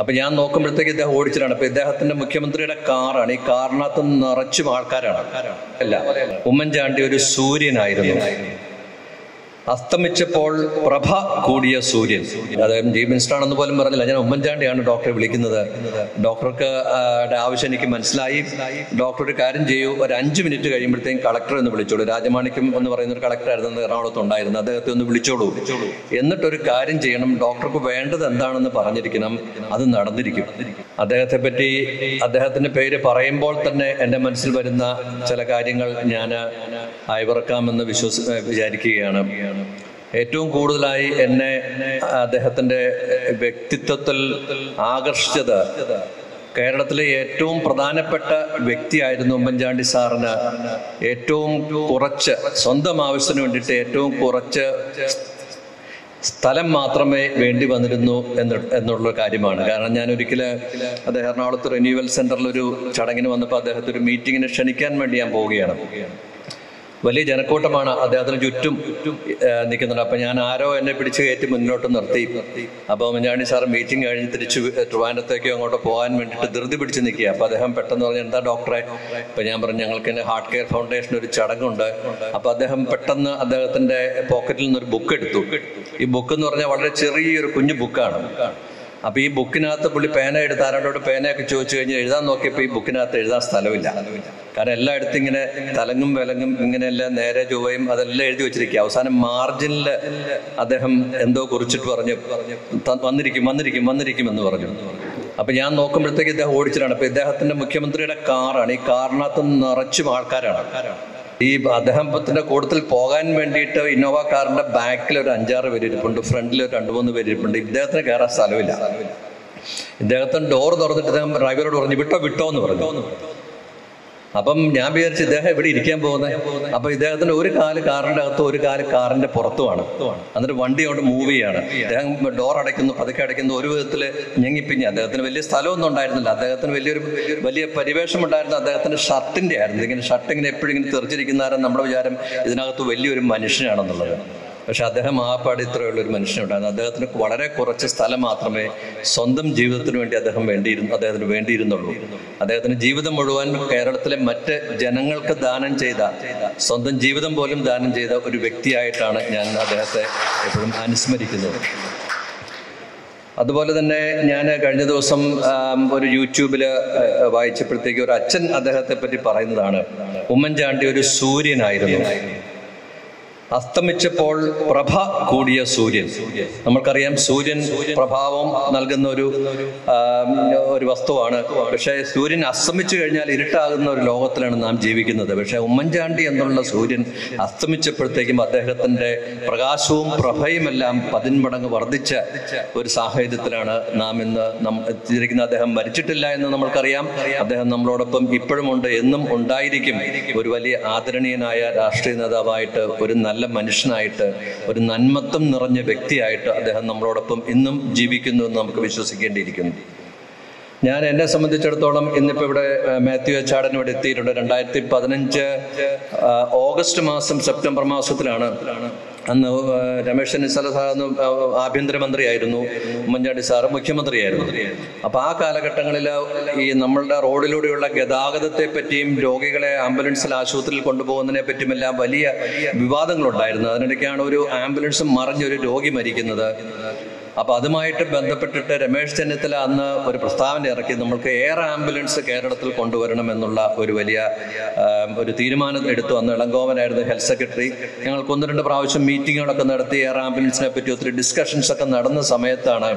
അപ്പോൾ ഞാൻ നോക്കുമ്പോഴത്തേക്ക് ഇദ്ദേഹം ഓടിച്ചിട്ടാണ്. അപ്പോൾ ഇദ്ദേഹത്തിൻ്റെ മുഖ്യമന്ത്രിയുടെ കാറാണ്, ഈ കാറിനകത്ത് നിറച്ചും ആൾക്കാരാണ്. അല്ല, ഉമ്മൻചാണ്ടി ഒരു സൂര്യനായിരുന്നു, അസ്തമിച്ചപ്പോൾ പ്രഭ കൂടിയ സൂര്യൻ. അദ്ദേഹം ചീഫ് മിനിസ്റ്റർ ആണെന്ന് പോലും പറഞ്ഞില്ല. ഞാൻ ഉമ്മൻചാണ്ടിയാണ് ഡോക്ടറെ വിളിക്കുന്നത്, ഡോക്ടർക്ക് ആവശ്യം എനിക്ക് മനസ്സിലായി. ഡോക്ടർ ഒരു കാര്യം ചെയ്യൂ, ഒരു 5 മിനിറ്റ് കഴിയുമ്പോഴത്തേക്കും കളക്ടർ എന്ന് വിളിച്ചോളൂ. രാജമാണിക്യം എന്ന് പറയുന്ന ഒരു കളക്ടറായിരുന്നു എറണാകുളത്ത് ഉണ്ടായിരുന്നു, അദ്ദേഹത്തെ ഒന്ന് വിളിച്ചോളൂ. എന്നിട്ടൊരു കാര്യം ചെയ്യണം, ഡോക്ടർക്ക് വേണ്ടത് എന്താണെന്ന് പറഞ്ഞിരിക്കണം, അത് നടന്നിരിക്കും. അദ്ദേഹത്തെ പറ്റി അദ്ദേഹത്തിൻ്റെ പേര് പറയുമ്പോൾ തന്നെ എൻ്റെ മനസ്സിൽ വരുന്ന ചില കാര്യങ്ങൾ ഞാൻ അയവിറക്കാമെന്ന് വിചാരിക്കുകയാണ്. ഏറ്റവും കൂടുതലായി എന്നെ അദ്ദേഹത്തിൻ്റെ വ്യക്തിത്വത്തിൽ ആകർഷിച്ചത്, കേരളത്തിലെ ഏറ്റവും പ്രധാനപ്പെട്ട വ്യക്തിയായിരുന്നു ഉമ്മൻചാണ്ടി സാറിന്. ഏറ്റവും കുറച്ച്, സ്വന്തം ആവശ്യത്തിന് വേണ്ടിയിട്ട് ഏറ്റവും കുറച്ച് സ്ഥലം മാത്രമേ വേണ്ടി വന്നിരുന്നു എന്നുള്ള കാര്യമാണ്. കാരണം ഞാൻ ഒരിക്കൽ അദ്ദേഹം എറണാകുളത്ത് റിന്യൂവൽ സെന്ററിൽ ഒരു ചടങ്ങിന് വന്നപ്പോൾ അദ്ദേഹത്തെ ഒരു മീറ്റിങ്ങിന് ക്ഷണിക്കാൻ വേണ്ടി ഞാൻ പോവുകയാണ്. വലിയ ജനക്കൂട്ടമാണ് അദ്ദേഹത്തിന് ചുറ്റും നിൽക്കുന്നുണ്ട്. അപ്പം ഞാൻ ആരോ എന്നെ പിടിച്ച് കയറ്റി മുന്നോട്ട് നിർത്തി. അപ്പോൾ ഉമ്മൻചാണ്ടി സാർ മീറ്റിംഗ് കഴിഞ്ഞ് തിരിച്ച് ട്രിവാൻഡ്രത്തേക്കോ അങ്ങോട്ട് പോകാൻ വേണ്ടിയിട്ട് ധൃതി പിടിച്ച് നിൽക്കുക. അപ്പോൾ അദ്ദേഹം പെട്ടെന്ന് പറഞ്ഞു, എന്താ ഡോക്ടറെ? അപ്പം ഞാൻ പറഞ്ഞു, ഞങ്ങൾക്ക് എൻ്റെ ഹാർട്ട് കെയർ ഫൗണ്ടേഷൻ ഒരു ചടങ്ങുണ്ട്. അപ്പോൾ അദ്ദേഹം പെട്ടെന്ന് അദ്ദേഹത്തിൻ്റെ പോക്കറ്റിൽ നിന്നൊരു ബുക്ക് എടുത്തു. ഈ ബുക്ക് എന്ന് പറഞ്ഞാൽ വളരെ ചെറിയൊരു കുഞ്ഞു ബുക്കാണ്. അപ്പൊ ഈ ബുക്കിനകത്ത് പുള്ളി പേന എടുത്ത് ആരോടോട് പേനയൊക്കെ ചോദിച്ചു കഴിഞ്ഞാൽ എഴുതാൻ നോക്കിയപ്പോൾ ഈ ബുക്കിനകത്ത് എഴുതാൻ സ്ഥലമില്ല. കാരണം എല്ലായിടത്തും ഇങ്ങനെ തലങ്ങും വിലങ്ങും ഇങ്ങനെയെല്ലാം നേരെ ചൊവ്വയും അതെല്ലാം എഴുതി വെച്ചിരിക്കുക. അവസാനം മാർജിനില് അദ്ദേഹം എന്തോ കുറിച്ചിട്ട് പറഞ്ഞു, വന്നിരിക്കും വന്നിരിക്കും വന്നിരിക്കും എന്ന് പറഞ്ഞു. അപ്പൊ ഞാൻ നോക്കുമ്പോഴത്തേക്ക് ഇദ്ദേഹം ഓടിച്ചിട്ടാണ്. അപ്പൊ ഇദ്ദേഹത്തിന്റെ മുഖ്യമന്ത്രിയുടെ കാറാണ്, ഈ കാറിനകത്ത് നിറച്ചും ആൾക്കാരാണ്. ഈ അദ്ദേഹത്തിന്റെ കൂടുതൽ പോകാൻ വേണ്ടിയിട്ട് ഇന്നോവ കാറിന്റെ ബാക്കിൽ ഒരു 5-6 പേര് ഇരിപ്പുണ്ട്, ഫ്രണ്ടിൽ ഒരു 2-3 പേര് ഇരിപ്പുണ്ട്. ഇദ്ദേഹത്തിന് കയറാൻ സ്ഥലമില്ല. ഇദ്ദേഹത്തിന് ഡോർ തുറന്നിട്ട് ഇദ്ദേഹം ഡ്രൈവറോട് പറഞ്ഞു, വിട്ടോ വിട്ടോ എന്ന് പറഞ്ഞു. അപ്പം ഞാൻ വിചാരിച്ചു ഇദ്ദേഹം ഇവിടെ ഇരിക്കാൻ പോകുന്നത്. അപ്പൊ ഇദ്ദേഹത്തിന്റെ ഒരു കാല് കാറിന്റെ അകത്തും ഒരു കാല് കാറിന്റെ പുറത്തുമാണ്. എന്നിട്ട് വണ്ടി കൊണ്ട് മൂവ് ചെയ്യാണ്. അദ്ദേഹം ഡോർ അടയ്ക്കുന്നു, പതുക്കെ അടയ്ക്കുന്നു. ഒരു വിധത്തിൽ ഞെങ്ങിപ്പിഞ്ഞ്, അദ്ദേഹത്തിന് വലിയ സ്ഥലമൊന്നും ഉണ്ടായിരുന്നില്ല, അദ്ദേഹത്തിന് വലിയ പരിവേഷം ഉണ്ടായിരുന്നു. അദ്ദേഹത്തിന്റെ ഷർട്ടിന്റെ ആയിരുന്നു, ഇങ്ങനെ ഷർട്ട് ഇങ്ങനെ എപ്പോഴും ഇങ്ങനെ തെറിച്ചിരിക്കുന്നവരും നമ്മുടെ വിചാരം ഇതിനകത്ത് വലിയൊരു മനുഷ്യനാണെന്നുള്ളത്. പക്ഷെ അദ്ദേഹം ആപ്പാട് ഇത്രയുള്ളൊരു മനുഷ്യനുണ്ടായിരുന്നു. അദ്ദേഹത്തിന് വളരെ കുറച്ച് സ്ഥലം മാത്രമേ സ്വന്തം ജീവിതത്തിന് വേണ്ടി അദ്ദേഹത്തിന് വേണ്ടിയിരുന്നുള്ളൂ. അദ്ദേഹത്തിന് ജീവിതം മുഴുവൻ കേരളത്തിലെ മറ്റ് ജനങ്ങൾക്ക് ദാനം ചെയ്ത, സ്വന്തം ജീവിതം പോലും ദാനം ചെയ്ത ഒരു വ്യക്തിയായിട്ടാണ് ഞാൻ അദ്ദേഹത്തെ എപ്പോഴും അനുസ്മരിക്കുന്നത്. അതുപോലെ തന്നെ ഞാൻ കഴിഞ്ഞ ദിവസം ഒരു യൂട്യൂബിൽ വായിച്ചപ്പോഴത്തേക്ക് ഒരു അച്ഛൻ അദ്ദേഹത്തെ പറ്റി പറയുന്നതാണ്, ഉമ്മൻചാണ്ടി ഒരു സൂര്യനായിരുന്നു, അസ്തമിച്ചപ്പോൾ പ്രഭ കൂടിയ സൂര്യൻ. നമ്മൾക്കറിയാം സൂര്യൻ പ്രഭാവം നൽകുന്ന ഒരു വസ്തുവാണ്. പക്ഷേ സൂര്യൻ അസ്തമിച്ചു കഴിഞ്ഞാൽ ഇരുട്ടാകുന്ന ഒരു ലോകത്തിലാണ് നാം ജീവിക്കുന്നത്. പക്ഷേ ഉമ്മൻചാണ്ടി എന്നുള്ള സൂര്യൻ അസ്തമിച്ചപ്പോഴത്തേക്കും അദ്ദേഹത്തിൻ്റെ പ്രകാശവും പ്രഭയുമെല്ലാം 10 മടങ്ങ് വർദ്ധിച്ച ഒരു സാഹചര്യത്തിലാണ് നാം ഇന്ന് എത്തിയിരിക്കുന്നത്. അദ്ദേഹം മരിച്ചിട്ടില്ല എന്ന് നമ്മൾക്കറിയാം. അദ്ദേഹം നമ്മളോടൊപ്പം ഇപ്പോഴും ഉണ്ട്, എന്നും ഉണ്ടായിരിക്കും. ഒരു വലിയ ആദരണീയനായ രാഷ്ട്രീയ നേതാവായിട്ട്, ഒരു നല്ല മനുഷ്യനായിട്ട്, ഒരു നന്മത്വം നിറഞ്ഞ വ്യക്തിയായിട്ട് അദ്ദേഹം നമ്മളോടൊപ്പം ഇന്നും ജീവിക്കുന്നു എന്ന് നമുക്ക് വിശ്വസിക്കേണ്ടിയിരിക്കുന്നു. ഞാൻ എന്നെ സംബന്ധിച്ചിടത്തോളം ഇന്നിപ്പോൾ ഇവിടെ മാത്യു അച്ചാടൻ ഇവിടെ എത്തിയിട്ടുണ്ട്. 2015 ഓഗസ്റ്റ് മാസം, സെപ്റ്റംബർ മാസത്തിലാണ്. അന്ന് രമേശ് ചെന്നിത്തല സാറ് ആഭ്യന്തരമന്ത്രിയായിരുന്നു, ഉമ്മൻചാണ്ടി സാറ് മുഖ്യമന്ത്രിയായിരുന്നു. അപ്പൊ ആ കാലഘട്ടങ്ങളിൽ ഈ നമ്മളുടെ റോഡിലൂടെയുള്ള ഗതാഗതത്തെ പറ്റിയും രോഗികളെ ആംബുലൻസിൽ ആശുപത്രിയിൽ കൊണ്ടുപോകുന്നതിനെ പറ്റിയും എല്ലാം വലിയ വിവാദങ്ങളുണ്ടായിരുന്നു. അതിനിടയ്ക്കാണ് ഒരു ആംബുലൻസ് മറിഞ്ഞൊരു രോഗി മരിക്കുന്നത്. അപ്പൊ അതുമായിട്ട് ബന്ധപ്പെട്ടിട്ട് രമേശ് ചെന്നിത്തല അന്ന് ഒരു പ്രസ്താവന ഇറക്കി, നമ്മൾക്ക് എയർ ആംബുലൻസ് കേരളത്തിൽ കൊണ്ടുവരണം എന്നുള്ള ഒരു വലിയ ഒരു തീരുമാനം എടുത്തു. അന്ന് ഇളങ്കോവനായിരുന്നു ഹെൽത്ത് സെക്രട്ടറി. ഞങ്ങൾക്ക് 1-2 പ്രാവശ്യം മീറ്റിങ്ങുകളൊക്കെ നടത്തി, എയർ ആംബുലൻസിനെ പറ്റി ഒത്തിരി ഡിസ്കഷൻസ് ഒക്കെ നടന്ന സമയത്താണ്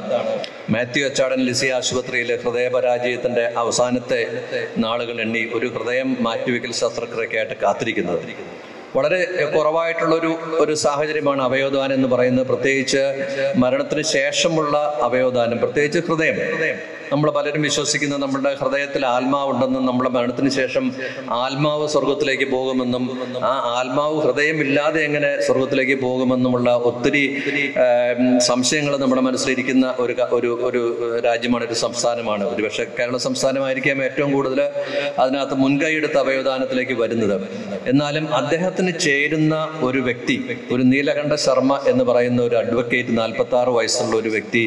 മാത്യു അച്ചാടൻ ലിസി ആശുപത്രിയിലെ ഹൃദയപരാജയത്തിന്റെ അവസാനത്തെ നാളുകൾ എണ്ണി ഒരു ഹൃദയം മാറ്റിവെക്കൽ ശസ്ത്രക്രിയക്കായിട്ട് കാത്തിരിക്കുന്നത്. വളരെ കുറവായിട്ടുള്ളൊരു സാഹചര്യമാണ് അവയവദാനം എന്ന് പറയുന്നത്. പ്രത്യേകിച്ച് മരണത്തിന് ശേഷമുള്ള അവയവദാനം, പ്രത്യേകിച്ച് ഹൃദയം. നമ്മൾ പലരും വിശ്വസിക്കുന്നത് നമ്മുടെ ഹൃദയത്തിൽ ആത്മാവുണ്ടെന്നും, നമ്മുടെ മരണത്തിന് ശേഷം ആത്മാവ് സ്വർഗത്തിലേക്ക് പോകുമെന്നും, ആ ആത്മാവ് ഹൃദയമില്ലാതെ എങ്ങനെ സ്വർഗത്തിലേക്ക് പോകുമെന്നുമുള്ള ഒത്തിരി സംശയങ്ങൾ നമ്മുടെ മനസ്സിലിരിക്കുന്ന ഒരു രാജ്യമാണ്, ഒരു സംസ്ഥാനമാണ്. ഒരുപക്ഷെ കേരള സംസ്ഥാനമായിരിക്കാം ഏറ്റവും കൂടുതൽ അതിനകത്ത് മുൻകൈയെടുത്ത് അവയവദാനത്തിലേക്ക് വരുന്നത്. എന്നാലും അദ്ദേഹത്തിന് ചേരുന്ന ഒരു വ്യക്തി, ഒരു നീലകണ്ഠ ശർമ്മ എന്ന് പറയുന്ന ഒരു അഡ്വക്കേറ്റ്, 46 വയസ്സുള്ള ഒരു വ്യക്തി,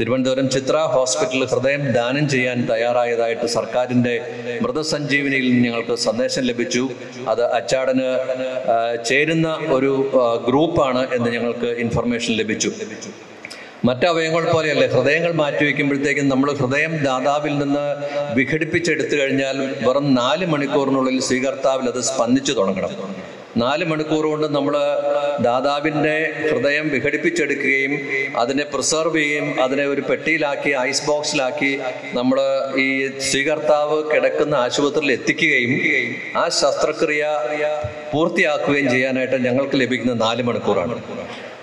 തിരുവനന്തപുരം ചിത്ര ഹോസ്പിറ്റലിൽ ഹൃദയം ദാനം ചെയ്യാൻ തയ്യാറായതായിട്ട് സർക്കാരിൻ്റെ മൃതസഞ്ജീവനിയിൽ ഞങ്ങൾക്ക് സന്ദേശം ലഭിച്ചു. അത് അച്ചാടന് ചേരുന്ന ഒരു ഗ്രൂപ്പാണ് എന്ന് ഞങ്ങൾക്ക് ഇൻഫർമേഷൻ ലഭിച്ചു. മറ്റ് അവയവങ്ങൾ പോലെയല്ലേ, ഹൃദയങ്ങൾ മാറ്റിവെക്കുമ്പോഴത്തേക്കും നമ്മൾ ഹൃദയം ദാതാവിൽ നിന്ന് വിഘടിപ്പിച്ചെടുത്തു കഴിഞ്ഞാൽ വെറും 4 മണിക്കൂറിനുള്ളിൽ സ്വീകർത്താവിൽ അത് സ്പന്ദിച്ചു തുടങ്ങണം. 4 മണിക്കൂർ കൊണ്ട് നമ്മൾ ദാതാവിൻ്റെ ഹൃദയം വിഘടിപ്പിച്ചെടുക്കുകയും അതിനെ പ്രിസർവ് ചെയ്യുകയും അതിനെ ഒരു പെട്ടിയിലാക്കി ഐസ് ബോക്സിലാക്കി നമ്മൾ ഈ സ്വീകർത്താവ് കിടക്കുന്ന ആശുപത്രിയിൽ എത്തിക്കുകയും ആ ശസ്ത്രക്രിയ പൂർത്തിയാക്കുകയും ചെയ്യാനായിട്ട് ഞങ്ങൾക്ക് ലഭിക്കുന്ന 4 മണിക്കൂറാണ്.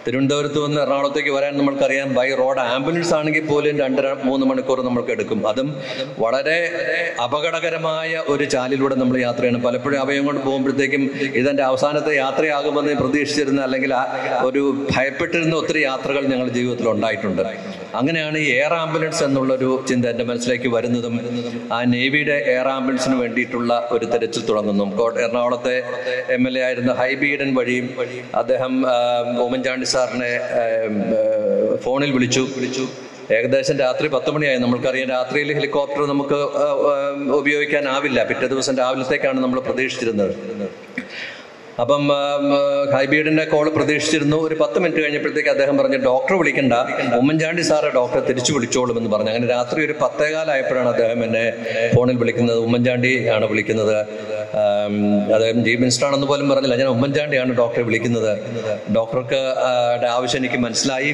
തിരുവനന്തപുരത്ത് നിന്ന് എറണാകുളത്തേക്ക് വരാൻ നമ്മൾക്കറിയാം, ബൈ റോഡ് ആംബുലൻസ് ആണെങ്കിൽ പോലും 2-3 മണിക്കൂർ നമ്മൾക്ക് എടുക്കും. അതും വളരെ അപകടകരമായ ഒരു ചാലിലൂടെ നമ്മൾ യാത്ര ചെയ്യണം. പലപ്പോഴും അവയം കൊണ്ട് പോകുമ്പോഴത്തേക്കും ഇതെൻ്റെ അവസാനത്തെ യാത്രയാകുമെന്ന് പ്രതീക്ഷിച്ചിരുന്ന അല്ലെങ്കിൽ ഒരു ഭയപ്പെട്ടിരുന്ന ഒത്തിരി യാത്രകൾ ഞങ്ങളുടെ ജീവിതത്തിൽ ഉണ്ടായിട്ടുണ്ട്. അങ്ങനെയാണ് ഈ എയർ ആംബുലൻസ് എന്നുള്ളൊരു ചിന്ത എൻ്റെ മനസ്സിലേക്ക് വരുന്നതും ആ നേവിയുടെ എയർ ആംബുലൻസിന് വേണ്ടിയിട്ടുള്ള ഒരു തിരച്ചിൽ തുടങ്ങുന്നു. എറണാകുളത്തെ MLA ആയിരുന്ന ഹൈബീഡൻ വഴിയും അദ്ദേഹം ഉമ്മൻചാണ്ടി സാറിനെ ഫോണിൽ വിളിച്ചു. ഏകദേശം രാത്രി 10 മണിയായി. നമ്മൾക്കറിയാം രാത്രിയിൽ ഹെലികോപ്റ്റർ നമുക്ക് ഉപയോഗിക്കാനാവില്ല, പിറ്റേ ദിവസം രാവിലത്തേക്കാണ് നമ്മൾ പ്രതീക്ഷിച്ചിരുന്നത്. അപ്പം ഹൈബീഡിന്റെ കോൾ പ്രതീക്ഷിച്ചിരുന്നു. ഒരു 10 മിനിറ്റ് കഴിഞ്ഞപ്പോഴത്തേക്ക് അദ്ദേഹം പറഞ്ഞു, ഡോക്ടറെ വിളിക്കണ്ട, ഉമ്മൻചാണ്ടി സാറ് ഡോക്ടറെ തിരിച്ചു വിളിച്ചോളും എന്ന് പറഞ്ഞു. അങ്ങനെ രാത്രി ഒരു 10:15 ആയപ്പോഴാണ് അദ്ദേഹം എന്നെ ഫോണിൽ വിളിക്കുന്നത്. ഉമ്മൻചാണ്ടി ആണ് വിളിക്കുന്നത്, അദ്ദേഹം ചീഫ് മിനിസ്റ്റർ ആണെന്ന് പോലും പറഞ്ഞില്ല, ഞാൻ ഉമ്മൻചാണ്ടിയാണ് ഡോക്ടറെ വിളിക്കുന്നത്. ഡോക്ടർക്ക് ആവശ്യം എനിക്ക് മനസ്സിലായി.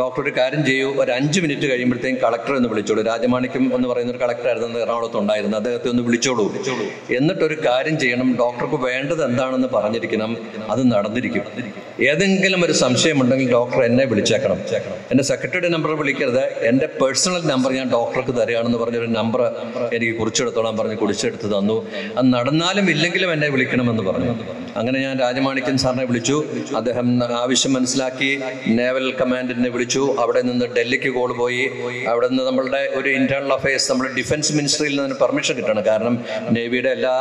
ഡോക്ടർ ഒരു കാര്യം ചെയ്യൂ, ഒരു 5 മിനിറ്റ് കഴിയുമ്പോഴത്തേക്കും കളക്ടർ എന്ന് വിളിച്ചോളൂ. രാജമാണിക്യം എന്ന് പറയുന്ന ഒരു കളക്ടറായിരുന്നു എറണാകുളത്ത് ഉണ്ടായിരുന്നു, അദ്ദേഹത്തെ ഒന്ന് വിളിച്ചോളൂ. എന്നിട്ടൊരു കാര്യം ചെയ്യണം, ഡോക്ടർക്ക് വേണ്ടത് എന്താണെന്ന് പറഞ്ഞു ിരിക്കണം, അത് നടന്നിരിക്കും. ഏതെങ്കിലും ഒരു സംശയമുണ്ടെങ്കിൽ ഡോക്ടർ എന്നെ വിളിച്ചേക്കണം. എൻ്റെ സെക്രട്ടറിയുടെ നമ്പർ വിളിക്കരുത്, എൻ്റെ പേഴ്സണൽ നമ്പർ ഞാൻ ഡോക്ടർക്ക് തരികയാണെന്ന് പറഞ്ഞൊരു നമ്പർ എനിക്ക് കുറിച്ചെടുത്തോളാൻ പറഞ്ഞ് കുറിച്ചെടുത്ത് തന്നു. അത് നടന്നാലും ഇല്ലെങ്കിലും എന്നെ വിളിക്കണമെന്ന് പറഞ്ഞു. അങ്ങനെ ഞാൻ രാജമാണിക്യം സാറിനെ വിളിച്ചു. അദ്ദേഹം ആവശ്യം മനസ്സിലാക്കി നേവൽ കമാൻഡിനെ വിളിച്ചു. അവിടെ നിന്ന് ഡൽഹിക്ക് കോൾ പോയി. അവിടെ നിന്ന് നമ്മളുടെ ഒരു ഇന്റേണൽ അഫയേഴ്സ്, നമ്മൾ ഡിഫൻസ് മിനിസ്ട്രിയിൽ നിന്ന് പെർമിഷൻ കിട്ടണം, കാരണം നേവിയുടെ എല്ലാ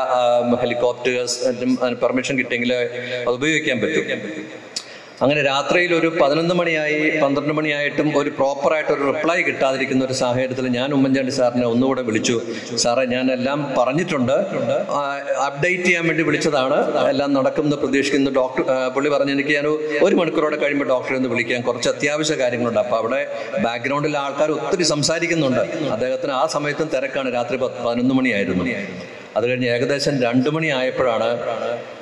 ഹെലികോപ്റ്റേഴ്സിനും പെർമിഷൻ കിട്ടിയെങ്കിൽ അത് ഉപയോഗിക്കാൻ പറ്റും. അങ്ങനെ രാത്രിയിൽ ഒരു 11 മണിയായി 12 മണിയായിട്ടും ഒരു പ്രോപ്പറായിട്ടൊരു റിപ്ലൈ കിട്ടാതിരിക്കുന്ന ഒരു സാഹചര്യത്തിൽ ഞാൻ ഉമ്മൻചാണ്ടി സാറിനെ ഒന്നുകൂടെ വിളിച്ചു. സാറേ, ഞാനെല്ലാം പറഞ്ഞിട്ടുണ്ട്, അപ്ഡേറ്റ് ചെയ്യാൻ വേണ്ടി വിളിച്ചതാണ്, എല്ലാം നടക്കുമെന്ന് പ്രതീക്ഷിക്കുന്നു. ഡോക്ടർ പുള്ളി പറഞ്ഞു, എനിക്ക് ഞാൻ 1 മണിക്കൂറോടെ കഴിയുമ്പോൾ ഡോക്ടറെ ഒന്ന് വിളിക്കാൻ, കുറച്ച് അത്യാവശ്യ കാര്യങ്ങളുണ്ട്. അപ്പോൾ അവിടെ ബാക്ക്ഗ്രൗണ്ടിൽ ആൾക്കാർ ഒത്തിരി സംസാരിക്കുന്നുണ്ട്. അദ്ദേഹത്തിന് ആ സമയത്തും തിരക്കാണ്, രാത്രി 11 മണിയായിരുന്നു. അത് കഴിഞ്ഞ് ഏകദേശം 2 മണിയായപ്പോഴാണ്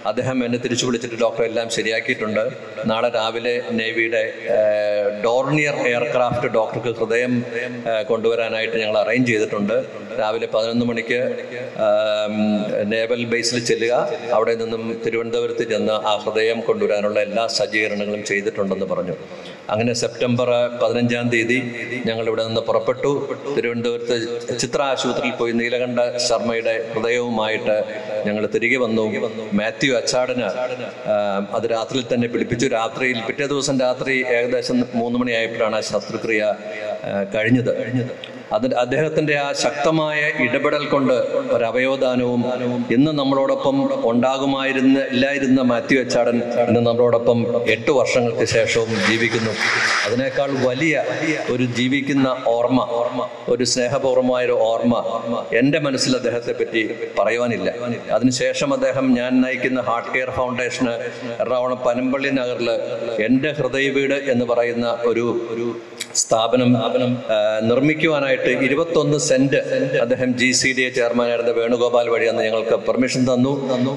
അദ്ദേഹം എന്നെ തിരിച്ചു വിളിച്ചിട്ട് ഡോക്ടർ എല്ലാം ശരിയാക്കിയിട്ടുണ്ട്, നാളെ രാവിലെ നേവിയുടെ ഡോർണിയർ എയർക്രാഫ്റ്റ് ഡോക്ടർക്ക് ഹൃദയം കൊണ്ടുവരാനായിട്ട് ഞങ്ങൾ അറേഞ്ച് ചെയ്തിട്ടുണ്ട്. രാവിലെ 11 മണിക്ക് നേവൽ ബേസിൽ ചെല്ലുക, അവിടെ നിന്നും തിരുവനന്തപുരത്ത് ചെന്ന് ആ ഹൃദയം കൊണ്ടുവരാനുള്ള എല്ലാ സജ്ജീകരണങ്ങളും ചെയ്തിട്ടുണ്ടെന്ന് പറഞ്ഞു. അങ്ങനെ സെപ്റ്റംബർ 15-ാം തീയതി ഞങ്ങൾ ഇവിടെ നിന്ന് പുറപ്പെട്ടു. തിരുവനന്തപുരത്ത് ചിത്ര ആശുപത്രിയിൽ പോയി നീലകണ്ഠ ശർമ്മയുടെ ഹൃദയവുമായിട്ട് ഞങ്ങൾ തിരികെ വന്നു. മാത്യു അച്ചാടന് അത് രാത്രിയിൽ തന്നെ പിടിപ്പിച്ചു. പിറ്റേ ദിവസം രാത്രി ഏകദേശം 3 മണിയായപ്പോഴാണ് ആ ശസ്ത്രക്രിയ കഴിഞ്ഞത്. അദ്ദേഹത്തിന്റെ ആ ശക്തമായ ഇടപെടൽ കൊണ്ട് ഒരവയവദാനവും ഇന്ന് നമ്മളോടൊപ്പം ഉണ്ടാകുമായിരുന്നില്ലായിരുന്ന മാത്യു അച്ചാടൻ ഇന്ന് നമ്മളോടൊപ്പം 8 വർഷങ്ങൾക്ക് ശേഷവും ജീവിക്കുന്നു. അതിനേക്കാൾ വലിയ ഒരു ജീവിക്കുന്ന ഓർമ്മ, ഒരു സ്നേഹപൂർവമായ ഒരു ഓർമ്മ എൻ്റെ മനസ്സിൽ അദ്ദേഹത്തെ പറ്റി പറയുവാനില്ല. അതിനുശേഷം അദ്ദേഹം ഞാൻ നയിക്കുന്ന ഹാർട്ട് കെയർ ഫൗണ്ടേഷന് എറണാകുളം പനമ്പള്ളി നഗറിൽ എൻ്റെ ഹൃദയവീട് എന്ന് പറയുന്ന ഒരു സ്ഥാപനം നിർമ്മിക്കുവാനായിട്ട് 21 സെന്റ് അദ്ദേഹം GCDA ചെയർമാനായിരുന്ന വേണുഗോപാൽ വഴി അന്ന് ഞങ്ങൾക്ക് പെർമിഷൻ തന്നു.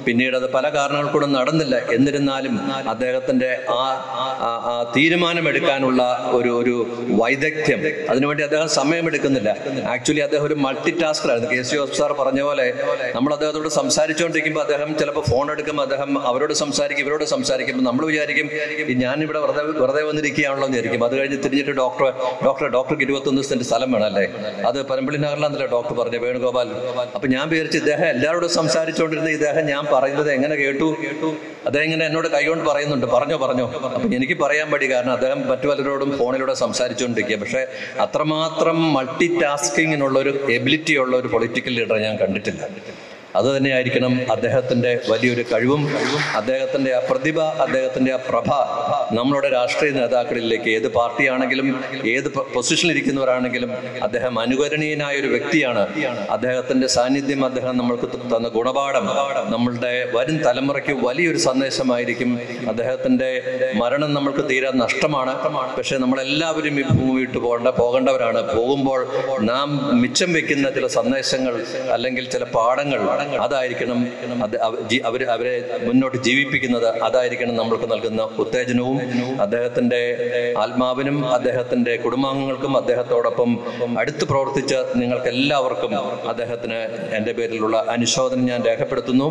പിന്നീട് അത് പല കാരണങ്ങൾ കൂടെ നടന്നില്ല. എന്നിരുന്നാലും അദ്ദേഹത്തിന്റെ ആ തീരുമാനമെടുക്കാനുള്ള ഒരു വൈദഗ്ധ്യം, അതിനുവേണ്ടി അദ്ദേഹം സമയമെടുക്കുന്നില്ല. ആക്ച്വലി അദ്ദേഹം ഒരു മൾട്ടി ടാസ്കർ ആയിരുന്നു. KC ജോസഫ് സാർ പറഞ്ഞ പോലെ നമ്മൾ അദ്ദേഹത്തോട് സംസാരിച്ചുകൊണ്ടിരിക്കുമ്പോൾ അദ്ദേഹം ചിലപ്പോൾ ഫോൺ എടുക്കുമ്പോൾ അദ്ദേഹം അവരോട് സംസാരിക്കും, ഇവരോട് സംസാരിക്കുമ്പോൾ നമ്മൾ വിചാരിക്കും ഞാനിവിടെ വെറുതെ വന്നിരിക്കുകയാണല്ലോ എന്ന് വിചാരിക്കും. അത് കഴിഞ്ഞ് തിരിഞ്ഞിട്ട് ഡോക്ടർക്ക് 21 സെന്റ് സ്ഥലം വേണമല്ലേ, അത് പനമ്പള്ളി നഗറിലാന്നല്ലേ ഡോക്ടർ പറഞ്ഞു, വേണുഗോപാൽ. അപ്പൊ ഞാൻ വിചാരിച്ചു ഇദ്ദേഹം എല്ലാവരോടും സംസാരിച്ചുകൊണ്ടിരുന്ന ഇദ്ദേഹം ഞാൻ പറയുന്നത് എങ്ങനെ കേട്ടു. അദ്ദേഹം ഇങ്ങനെ എന്നോട് കൈകൊണ്ട് പറയുന്നുണ്ട്, പറഞ്ഞോ. അപ്പൊ എനിക്ക് പറയാൻ പറ്റി, കാരണം അദ്ദേഹം മറ്റു പലരോടും ഫോണിലൂടെ സംസാരിച്ചുകൊണ്ടിരിക്കുക. പക്ഷെ അത്രമാത്രം മൾട്ടി ടാസ്കിങ്ങിനുള്ള ഒരു എബിലിറ്റി ഉള്ള ഒരു പൊളിറ്റിക്കൽ ലീഡറെ ഞാൻ കണ്ടിട്ടില്ല. അത് തന്നെയായിരിക്കണം അദ്ദേഹത്തിൻ്റെ വലിയൊരു കഴിവും അദ്ദേഹത്തിൻ്റെ ആ പ്രതിഭ, അദ്ദേഹത്തിൻ്റെ ആ പ്രഭ നമ്മളുടെ രാഷ്ട്രീയ നേതാക്കളിലേക്ക്, ഏത് പാർട്ടിയാണെങ്കിലും ഏത് പൊസിഷനിലിരിക്കുന്നവരാണെങ്കിലും അദ്ദേഹം അനുകരണീയനായ ഒരു വ്യക്തിയാണ്. അദ്ദേഹത്തിൻ്റെ സാന്നിധ്യം, അദ്ദേഹം നമ്മൾക്ക് തന്ന ഗുണപാഠം നമ്മളുടെ വരും തലമുറയ്ക്ക് വലിയൊരു സന്ദേശമായിരിക്കും. അദ്ദേഹത്തിൻ്റെ മരണം നമ്മൾക്ക് തീരാ നഷ്ടമാണ്. പക്ഷെ നമ്മളെല്ലാവരും ഈ ഭൂമി വിട്ടു പോകേണ്ടവരാണ്. പോകുമ്പോൾ നാം മിച്ചം വെക്കുന്ന ചില സന്ദേശങ്ങൾ അല്ലെങ്കിൽ ചില പാഠങ്ങൾ അതായിരിക്കണം അവരെ മുന്നോട്ട് ജീവിപ്പിക്കുന്നത്. അതായിരിക്കണം നമ്മൾക്ക് നൽകുന്ന ഉത്തേജനവും. അദ്ദേഹത്തിൻ്റെ ആത്മാവിനും അദ്ദേഹത്തിൻ്റെ കുടുംബാംഗങ്ങൾക്കും അദ്ദേഹത്തോടൊപ്പം അടുത്ത് പ്രവർത്തിച്ച നിങ്ങൾക്ക് എല്ലാവർക്കും അദ്ദേഹത്തിന് എൻ്റെ പേരിലുള്ള അനുശോചനം ഞാൻ രേഖപ്പെടുത്തുന്നു.